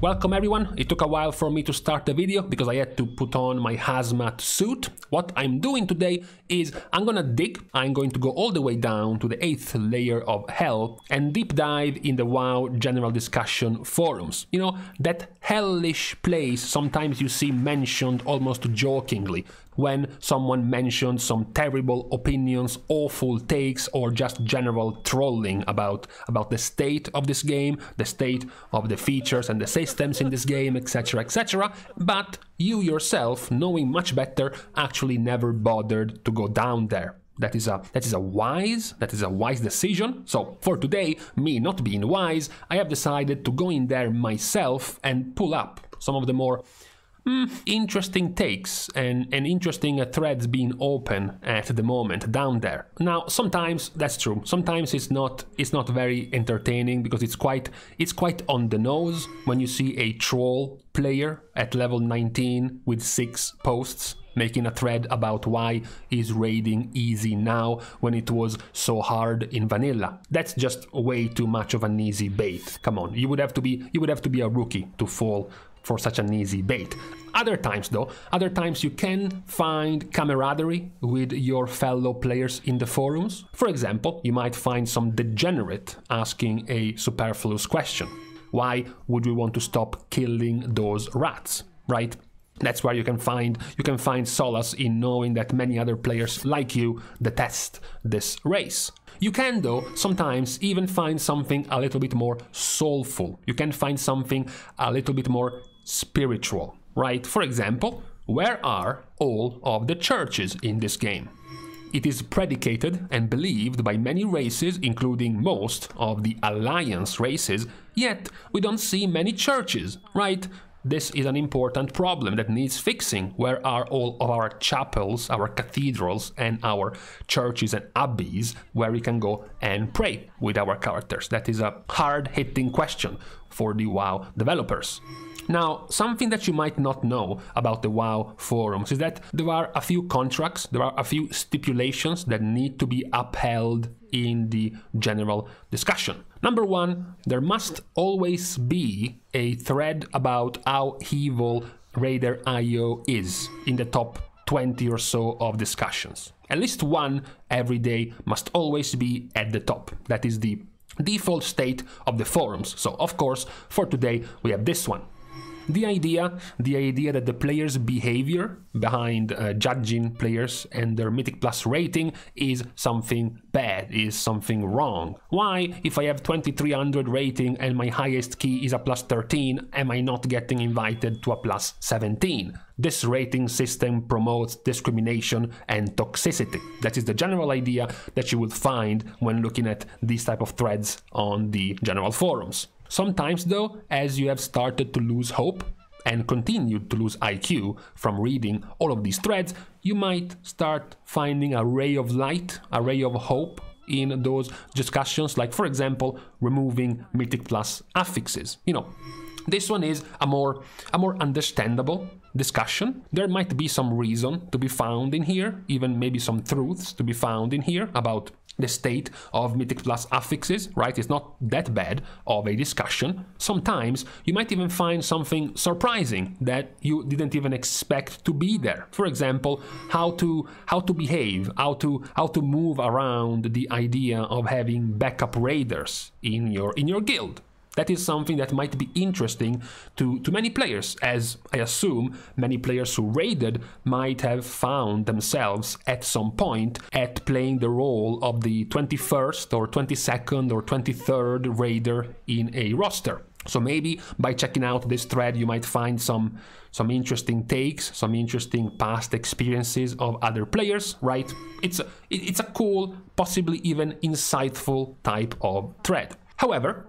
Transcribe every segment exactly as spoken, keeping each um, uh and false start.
Welcome everyone. It took a while for me to start the video because I had to put on my hazmat suit. What I'm doing today is I'm gonna dig, I'm going to go all the way down to the eighth layer of hell and deep dive in the WoW general discussion forums. You know, that hellish place sometimes you see mentioned almost jokingly when someone mentions some terrible opinions, awful takes, or just general trolling about, about the state of this game, the state of the features and the systems in this game, et cetera, et cetera. But you yourself, knowing much better, actually never bothered to go down there. That is a that is a wise that is a wise decision. So for today, me not being wise, I have decided to go in there myself and pull up some of the more mm, interesting takes and and interesting uh, threads being open at the moment down there. Now sometimes that's true. Sometimes it's not it's not very entertaining because it's quite it's quite on the nose when you see a troll player at level nineteen with six posts making a thread about why is raiding easy now when it was so hard in vanilla. That's just way too much of an easy bait. Come on, you would have to be you would have to be a rookie to fall for such an easy bait. Other times though, other times you can find camaraderie with your fellow players in the forums. For example, you might find some degenerate asking a superfluous question. Why would we want to stop killing those rats, right? That's where you can find you can find solace in knowing that many other players like you detest this race. You can though sometimes even find something a little bit more soulful. You can find something a little bit more spiritual, right? For example, where are all of the churches in this game? It is predicated and believed by many races, including most of the Alliance races, yet we don't see many churches, right? This is an important problem that needs fixing. Where are all of our chapels, our cathedrals, and our churches and abbeys where we can go and pray with our characters? That is a hard-hitting question for the WoW developers. Now, something that you might not know about the WoW forums is that there are a few contracts, there are a few stipulations that need to be upheld in the general discussion. Number one, there must always be a thread about how evil Raider dot i o is in the top twenty or so of discussions. At least one every day must always be at the top. That is the default state of the forums. So, of course, for today, we have this one. The idea, the idea that the player's behavior behind uh, judging players and their Mythic Plus rating is something bad, is something wrong. Why, if I have twenty-three hundred rating and my highest key is a plus thirteen, am I not getting invited to a plus seventeen? This rating system promotes discrimination and toxicity. That is the general idea that you would find when looking at these type of threads on the general forums. Sometimes though, as you have started to lose hope and continued to lose I Q from reading all of these threads, you might start finding a ray of light, a ray of hope in those discussions, like for example, removing Mythic Plus affixes. You know, this one is a more, a more understandable discussion. There might be some reason to be found in here, even maybe some truths to be found in here about the state of Mythic Plus affixes, right? It's not that bad of a discussion. Sometimes you might even find something surprising that you didn't even expect to be there. For example, how to how to behave, how to how to move around the idea of having backup raiders in your in your guild. That is something that might be interesting to, to many players, as I assume many players who raided might have found themselves at some point at playing the role of the twenty-first or twenty-second or twenty-third raider in a roster. So maybe by checking out this thread, you might find some, some interesting takes, some interesting past experiences of other players, right? It's a, it's a cool, possibly even insightful type of thread. However,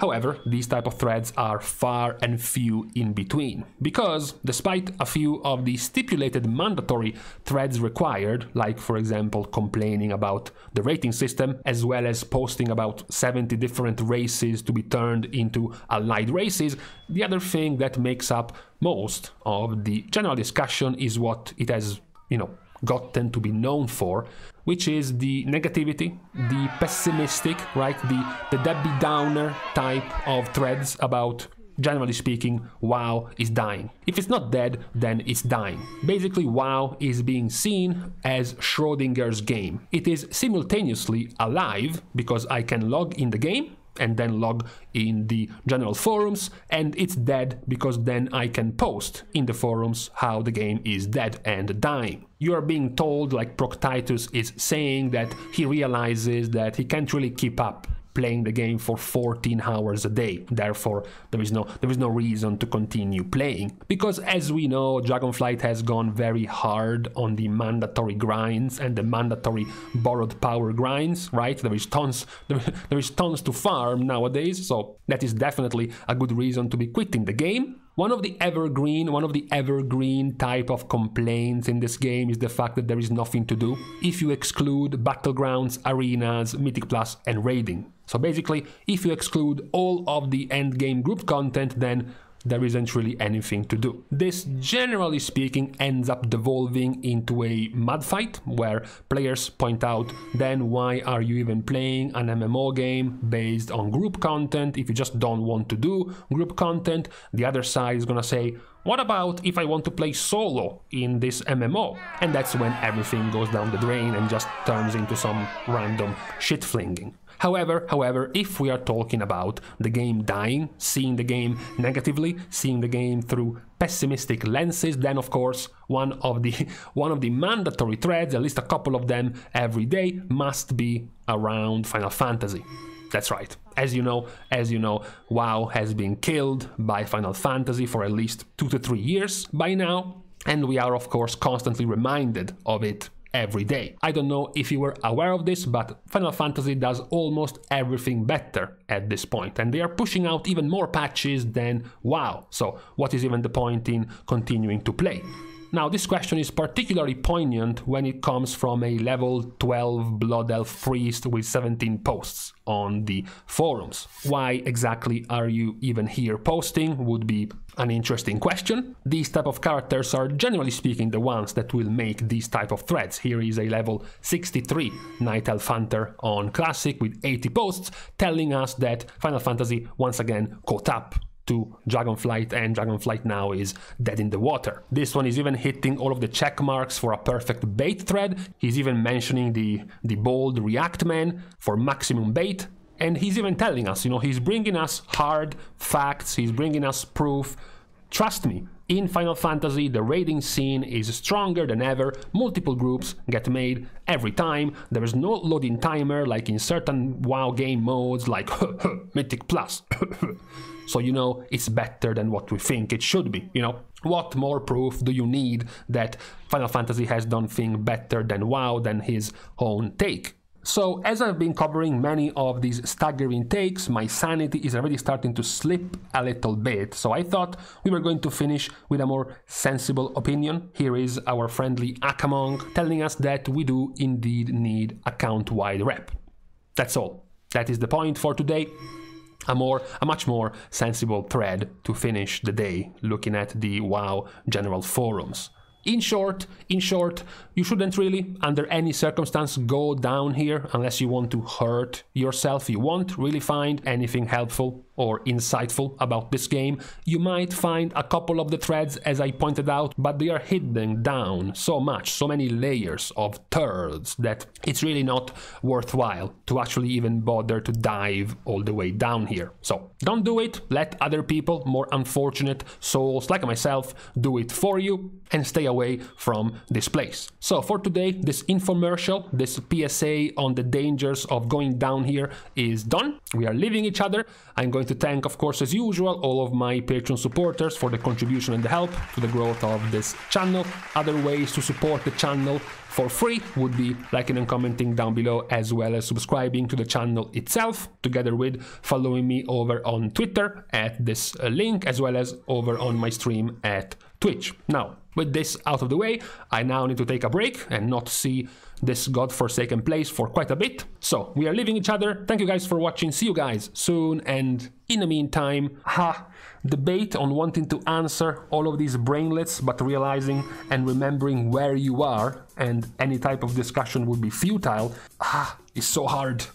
However, these type of threads are far and few in between, because despite a few of the stipulated mandatory threads required, like for example complaining about the rating system, as well as posting about seventy different races to be turned into allied races, the other thing that makes up most of the general discussion is what it has, you know, gotten to be known for, which is the negativity, the pessimistic, right, the, the Debbie Downer type of threads about generally speaking, WoW is dying. If it's not dead, then it's dying. Basically, WoW is being seen as Schrodinger's game. It is simultaneously alive because I can log in the game and then log in the general forums, and it's dead because then I can post in the forums how the game is dead and dying. You are being told, like Proctitus is saying, that he realizes that he can't really keep up playing the game for fourteen hours a day. Therefore, there is no there is no reason to continue playing, because as we know, Dragonflight has gone very hard on the mandatory grinds and the mandatory borrowed power grinds, right? There is tons there, there is tons to farm nowadays, so that is definitely a good reason to be quitting the game. One of the evergreen, one of the evergreen type of complaints in this game is the fact that there is nothing to do if you exclude battlegrounds, arenas, Mythic Plus, and raiding. So basically, if you exclude all of the endgame group content, then there isn't really anything to do. This, generally speaking, ends up devolving into a mud fight where players point out, then why are you even playing an M M O game based on group content if you just don't want to do group content? The other side is gonna say, what about if I want to play solo in this M M O? And that's when everything goes down the drain and just turns into some random shit flinging. However, however, if we are talking about the game dying, seeing the game negatively, seeing the game through pessimistic lenses, then of course one of the one of the mandatory threads, at least a couple of them every day, must be around Final Fantasy. That's right. As you know, as you know, WoW has been killed by Final Fantasy for at least two to three years by now, and we are of course constantly reminded of it every day. I don't know if you were aware of this, but Final Fantasy does almost everything better at this point, and they are pushing out even more patches than WoW, so what is even the point in continuing to play? Now, this question is particularly poignant when it comes from a level twelve Blood Elf priest with seventeen posts on the forums. Why exactly are you even here posting would be an interesting question. These type of characters are generally speaking the ones that will make these type of threads. Here is a level sixty-three Night Elf Hunter on Classic with eighty posts telling us that Final Fantasy once again caught up to Dragonflight, and Dragonflight now is dead in the water. This one is even hitting all of the check marks for a perfect bait thread. He's even mentioning the, the bold React Man for maximum bait. And he's even telling us, you know, he's bringing us hard facts, he's bringing us proof. Trust me, in Final Fantasy, the raiding scene is stronger than ever, multiple groups get made every time, there is no loading timer like in certain WoW game modes like Mythic Plus. So, you know, it's better than what we think it should be, you know? What more proof do you need that Final Fantasy has done things better than WoW than his own take? So, as I've been covering many of these staggering takes, my sanity is already starting to slip a little bit, so I thought we were going to finish with a more sensible opinion. Here is our friendly Akamong telling us that we do indeed need account-wide rep. That's all. That is the point for today. A more, a much more sensible thread to finish the day, looking at the WoW general forums. In short, in short, you shouldn't really, under any circumstance, go down here unless you want to hurt yourself. You won't really find anything helpful or insightful about this game. You might find a couple of the threads, as I pointed out, but they are hidden down so much, so many layers of turds, that it's really not worthwhile to actually even bother to dive all the way down here. So don't do it, let other people, more unfortunate souls like myself, do it for you, and stay away from this place. So for today, this infomercial, this P S A on the dangers of going down here is done. We are leaving each other. I'm going to thank, of course, as usual, all of my Patreon supporters for the contribution and the help to the growth of this channel. Other ways to support the channel for free would be liking and commenting down below, as well as subscribing to the channel itself, together with following me over on Twitter at this link, as well as over on my stream at Twitch. Now, with this out of the way, I now need to take a break and not see this godforsaken place for quite a bit. So, we are leaving each other. Thank you guys for watching. See you guys soon. And in the meantime, ha, debate on wanting to answer all of these brainlets, but realizing and remembering where you are and any type of discussion would be futile. Ah, it's so hard.